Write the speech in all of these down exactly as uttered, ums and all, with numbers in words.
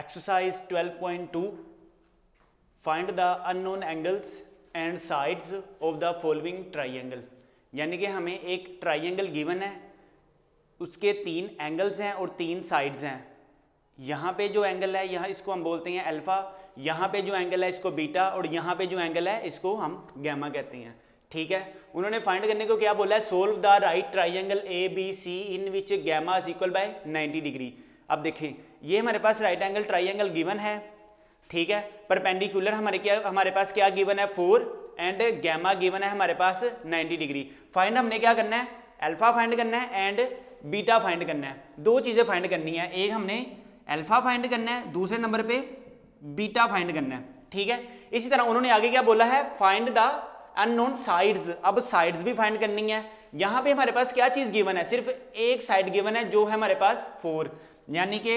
Exercise twelve point two. Find the unknown angles and sides of the following triangle. यानी कि हमें एक triangle given है, उसके तीन एंगल्स हैं और तीन साइड्स हैं. यहाँ पे जो एंगल है यहाँ इसको हम बोलते हैं अल्फ़ा, यहाँ पे जो एंगल है इसको बीटा और यहाँ पे जो एंगल है इसको हम गैमा कहते हैं. ठीक है, उन्होंने फाइंड करने को क्या बोला है, solve the right triangle A B C in which gamma is equal by ninety degree. अब देखें, ये हमारे पास राइट एंगल ट्राइंगल गिवन है. ठीक है, परपेंडिकुलर हमारे क्या हमारे पास क्या गिवन है, फोर, एंड गैमा गिवन है हमारे पास नाइन्टी डिग्री. फाइंड हमने क्या करना है, अल्फा फाइंड करना है एंड बीटा फाइंड करना है. दो चीज़ें फाइंड करनी है, एक हमने अल्फा फाइंड करना है, दूसरे नंबर पे बीटा फाइंड करना है. ठीक है, इसी तरह उन्होंने आगे क्या बोला है, फाइंड द अननोन साइड्स. अब साइड्स भी फाइंड करनी है. यहाँ पे हमारे पास क्या चीज़ गिवन है, सिर्फ एक साइड गिवन है जो है हमारे पास फोर, यानी कि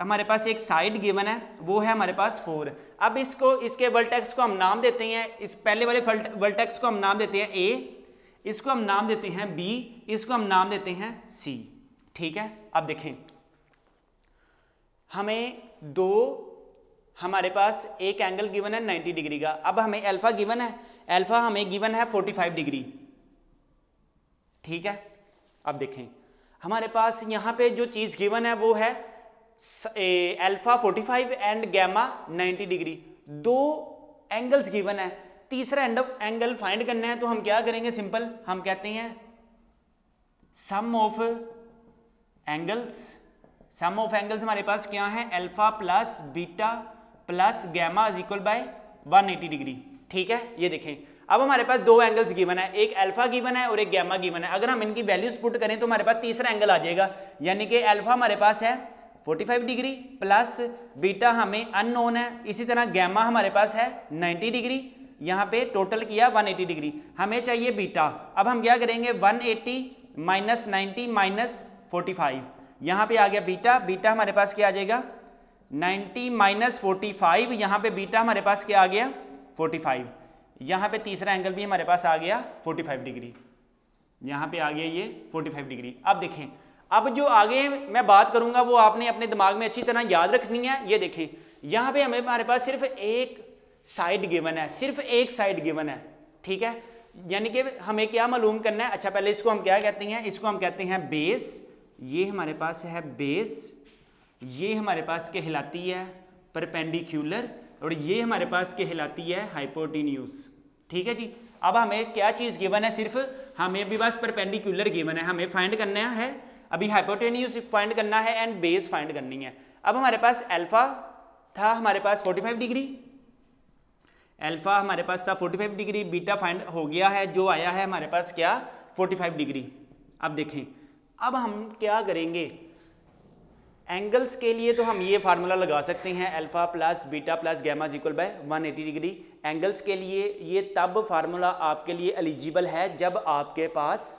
हमारे पास एक साइड गिवन है वो है हमारे पास फोर. अब इसको इसके वर्टेक्स को हम नाम देते हैं, इस पहले वाले वर्टेक्स को हम नाम देते हैं ए, इसको हम नाम देते हैं बी, इसको हम नाम देते हैं सी. ठीक है, अब देखें हमें दो हमारे पास एक एंगल गिवन है नाइन्टी डिग्री का. अब हमें अल्फा गिवन है, अल्फा हमें गिवन है फोर्टी फाइव डिग्री. ठीक है, अब देखें हमारे पास यहाँ पे जो चीज़ गिवन है वो है alpha forty five and gamma ninety degree. दो एंगल्स गिवन है, तीसरा एंड एंगल फाइंड करना है, तो हम क्या करेंगे, सिंपल हम कहते हैं sum of angles. Sum of angles हमारे पास क्या है, alpha plus beta plus gamma is equal by one eighty degree. ठीक है, ये देखें अब हमारे पास दो एंगल्स गिवन है, एक अल्फा गिवन है और एक गैमा गिवन है. अगर हम इनकी वैल्यूज पुट करें तो हमारे पास तीसरा एंगल आ जाएगा, यानी कि अल्फा हमारे पास है forty five degree plus beta हमें अननोन है, इसी तरह गैमा हमारे पास है नाइन्टी डिग्री, यहाँ पे टोटल किया वन एटी डिग्री. हमें चाहिए बीटा, अब हम क्या करेंगे one eighty minus ninety minus forty five, यहाँ पे आ गया बीटा. बीटा हमारे पास क्या आ जाएगा, नाइन्टी माइनस फोर्टी फाइव, यहाँ पे बीटा हमारे पास क्या आ गया फोर्टी फाइव. यहाँ पे तीसरा एंगल भी हमारे पास आ गया फोर्टी फाइव डिग्री, यहाँ पे आ गया ये फोर्टी फाइव डिग्री. अब देखें, अब जो आगे मैं बात करूँगा वो आपने अपने दिमाग में अच्छी तरह याद रखनी है. ये देखें यहाँ पे हमें हमारे पास सिर्फ एक साइड गिवन है, सिर्फ एक साइड गिवन है. ठीक है, यानी कि हमें क्या मालूम करना है, अच्छा पहले इसको हम क्या कहते हैं, इसको हम कहते हैं बेस. ये हमारे पास है बेस, ये हमारे पास कहलाती है परपेंडिकुलर और ये हमारे पास कहलाती है हाइपोटेन्यूज. ठीक है जी, अब हमें क्या चीज़ गिवन है, सिर्फ हमें अभी बस परपेंडिकुलर गिवन है, हमें फाइंड करना है अभी हाइपोटेन्यूज फाइंड करना है एंड बेस फाइंड करनी है. अब हमारे पास अल्फा था हमारे पास फोर्टी फाइव डिग्री, अल्फा हमारे पास था forty five degree, beta find हो गया है जो आया है हमारे पास क्या फोर्टी फाइव डिग्री. अब देखें अब हम क्या करेंगे, एंगल्स के लिए तो हम ये फार्मूला लगा सकते हैं alpha plus beta plus gamma is equal by one eighty degree. Angles के लिए ये तब फार्मूला आपके लिए एलिजिबल है जब आपके पास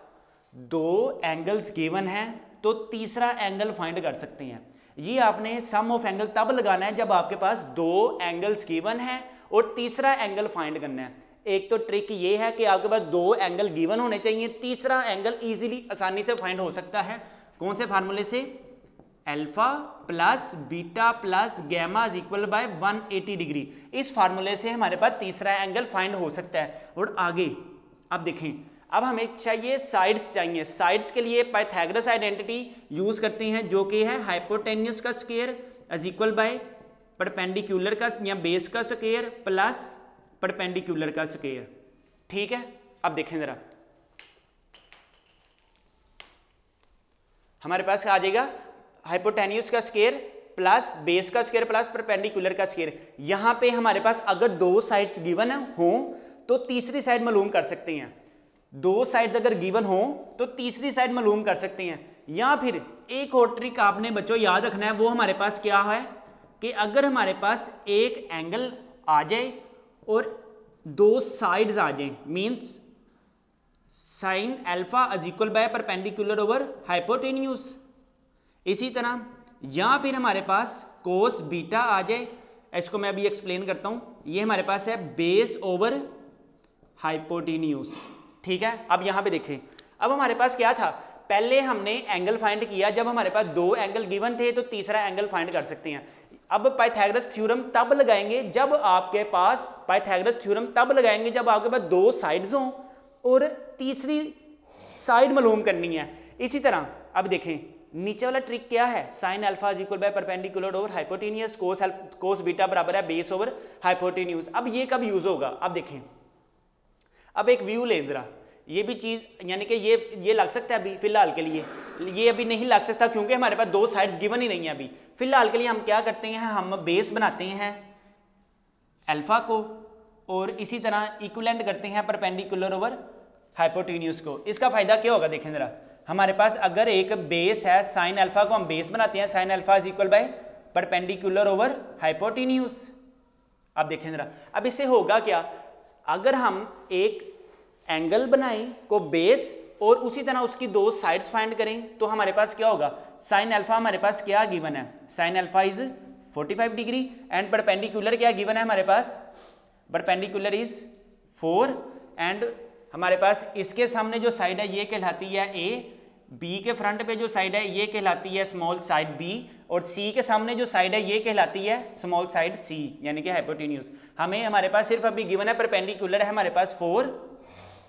दो एंगल्स गिवन हैं तो तीसरा एंगल फाइंड कर सकते हैं. ये आपने सम ऑफ एंगल तब लगाना है जब आपके पास दो एंगल्स गिवन हैं और तीसरा एंगल फाइंड करना है. एक तो ट्रिक ये है कि आपके पास दो एंगल गिवन होने चाहिए, तीसरा एंगल इजीली आसानी से फाइंड हो सकता है. कौन से फार्मूले से, alpha plus beta plus gamma is equal by one eighty degree. इस फार्मूले से हमारे पास तीसरा एंगल फाइंड हो सकता है. और आगे अब देखें, अब हमें चाहिए साइड्स चाहिए. साइड्स के लिए पाइथागोरस आइडेंटिटी यूज़ करते हैं जो कि है हाइपोटेन्यूस का square is equal by perpendicular का या बेस का स्क्वायर प्लस परपेंडिकुलर का स्क्वायर. ठीक है, अब देखें जरा हमारे पास आ जाएगा हाइपोटेन्यूस का स्क्वायर प्लस बेस का स्क्वायर प्लस परपेंडिकुलर का स्क्वायर. यहाँ पे हमारे पास अगर दो साइड्स गिवन हों तो तीसरी साइड मालूम कर सकते हैं, दो साइड्स अगर गिवन हो तो तीसरी साइड मालूम कर सकते हैं. या फिर एक और ट्रिक आपने बच्चों याद रखना है, वो हमारे पास क्या है कि अगर हमारे पास एक एंगल आ जाए और दो साइड्स आ जाए, means sine alpha is equal by perpendicular over hypotenuse. इसी तरह या फिर हमारे पास कोस बीटा आ जाए, इसको मैं अभी एक्सप्लेन करता हूँ. ये हमारे पास है बेस ओवर हाइपोटेन्यूस. ठीक है, अब यहाँ पे देखें अब हमारे पास क्या था, पहले हमने एंगल फाइंड किया जब हमारे पास दो एंगल गिवन थे तो तीसरा एंगल फाइंड कर सकते हैं. अब पाइथागोरस थ्योरम तब लगाएंगे जब आपके पास पाइथागोरस थ्योरम तब लगाएंगे जब आपके पास दो साइड्स हों और तीसरी साइड मालूम करनी है। इसी तरह अब देखें नीचे वाला ट्रिक क्या है, sine alpha is equal by perpendicular over hypotenuse, cos cos beta बराबर है बेस ओवर हाइपोटेन्यूस। अब ये कब यूज होगा, अब देखें, अब एक व्यू लें जरा, ये भी चीज़ यानी कि ये ये लग सकता है अभी फिलहाल के लिए, ये अभी नहीं लग सकता क्योंकि हमारे पास दो साइड्स गिवन ही नहीं है अभी फिलहाल के लिए। हम क्या करते हैं, हम बेस बनाते हैं अल्फा को और इसी तरह इक्विवेलेंट करते हैं परपेंडिकुलर ओवर हाइपोटेन्यूस को। इसका फ़ायदा क्या होगा, देखें जरा, हमारे पास अगर एक बेस है, साइन अल्फा को हम बेस बनाते हैं, sine alpha is equal by perpendicular over hypotenuse. आप देखें जरा, अब इससे होगा क्या, अगर हम एक एंगल बनाएं को बेस और उसी तरह उसकी दो साइड्स फाइंड करें तो हमारे पास क्या होगा, साइन अल्फा हमारे पास क्या गिवन है, साइन अल्फा इज पैंतालीस डिग्री एंड परपेंडिकुलर क्या गिवन है हमारे पास, परपेंडिकुलर इज फोर एंड हमारे पास इसके सामने जो साइड है ये कहलाती है ए, बी के फ्रंट पे जो साइड है ये कहलाती है स्मॉल साइड बी और सी के सामने जो साइड है ये कहलाती है स्मॉल साइड सी यानी कि हाइपोटेन्यूस। हमें हमारे पास सिर्फ अभी गिवन है परपेंडिकुलर है हमारे पास फोर,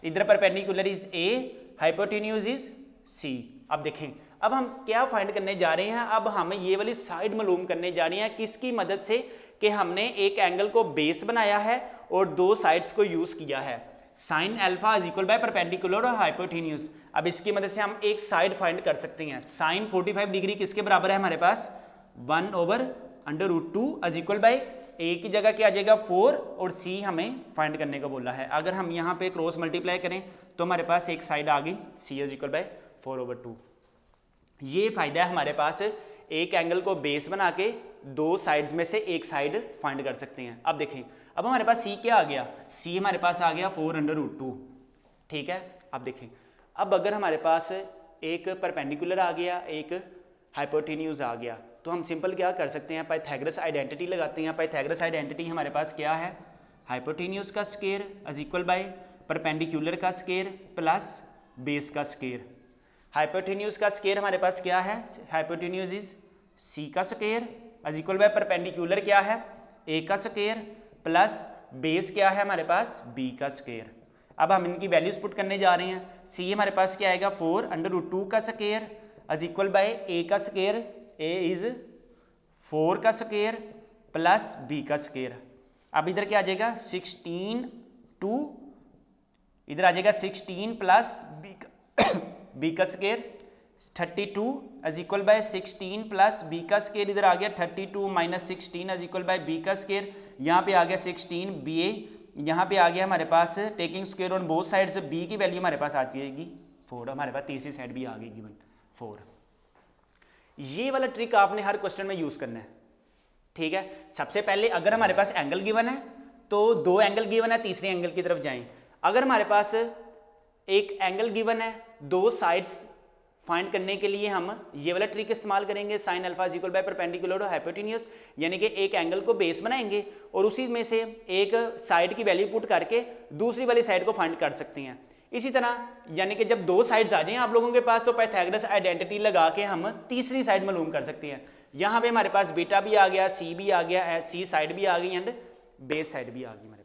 इधर perpendicular is A, hypotenuse is C. अब देखें अब हम क्या फाइंड करने जा रहे हैं, अब हमें ये वाली साइड मालूम करने जा रही है, किसकी मदद से, कि हमने एक एंगल को बेस बनाया है और दो साइड्स को यूज़ किया है, sine alpha is equal by perpendicular और हाइपोटेन्यूज। अब इसकी मदद से हम एक साइड फाइंड कर सकते हैं, साइन फोर्टी फाइव डिग्री किसके बराबर है हमारे पास, one over under root two is equal by A की जगह क्या आ जाएगा फोर और सी हमें फाइंड करने का बोला है। अगर हम यहाँ पे क्रॉस मल्टीप्लाई करें तो हमारे पास एक साइड आ गई C is equal by four over two. ये फायदा है हमारे पास, एक एंगल को बेस बना के दो साइड्स में से एक साइड फाइंड कर सकते हैं। अब देखें अब हमारे पास सी क्या आ गया, सी हमारे पास आ गया फोर अंडर रूट टू, ठीक है। अब देखें अब अगर हमारे पास एक परपेंडिकुलर आ गया एक हाइपोटेन्यूज आ गया तो हम सिंपल क्या कर सकते हैं, पाइथागोरस आइडेंटिटी लगाते हैं। पाइथागोरस आइडेंटिटी हमारे पास क्या है, हाइपोटेन्यूज का square is equal by perpendicular का स्क्वायर प्लस बेस का स्क्वायर। हाइपोटेन्यूज का स्क्वायर हमारे पास क्या है, हाइपोटेन्यूज इज सी का square is equal by perpendicular क्या है ए का स्क्वायर प्लस बेस क्या है हमारे पास बी का स्क्वायर। अब हम इनकी वैल्यूज पुट करने जा रहे हैं, सी हमारे पास क्या आएगा फोर अंडर रूट टू का square is equal by A का स्क्वायर, ए इज फोर का स्क्वायर प्लस बी का स्क्वायर। अब इधर क्या आ जाएगा सिक्सटीन टू इधर आ जाएगा सिक्सटीन प्लस बी का बी का square thirty two is equal by sixteen plus B का स्क्वायर। इधर आ गया thirty two minus sixteen is equal by B का स्क्वायर, यहाँ पे आ गया सिक्सटीन बी ए, यहाँ पे आ गया हमारे पास taking square on both sides, B की वैल्यू हमारे पास आ जाएगी फोर, हमारे पास तीसरी साइड भी आ गई गिवन फोर। ये वाला ट्रिक आपने हर क्वेश्चन में यूज करना है, ठीक है। सबसे पहले अगर हमारे पास एंगल गिवन है तो दो एंगल गिवन है तीसरे एंगल की तरफ जाएं, अगर हमारे पास एक एंगल गिवन है दो साइड्स फाइंड करने के लिए हम ये वाला ट्रिक इस्तेमाल करेंगे, sine alpha is equal by perpendicular और हाइपोटेन्यूस, यानी कि एक एंगल को बेस बनाएंगे और उसी में से एक साइड की वैल्यू पुट करके दूसरी वाली साइड को फाइंड कर सकते हैं। इसी तरह यानी कि जब दो साइड्स आ जाएं आप लोगों के पास तो पाइथागोरस आइडेंटिटी लगा के हम तीसरी साइड मालूम कर सकते हैं। यहाँ पे हमारे पास बीटा भी आ गया, सी भी आ गया, सी साइड भी आ गई एंड बेस साइड भी आ गई।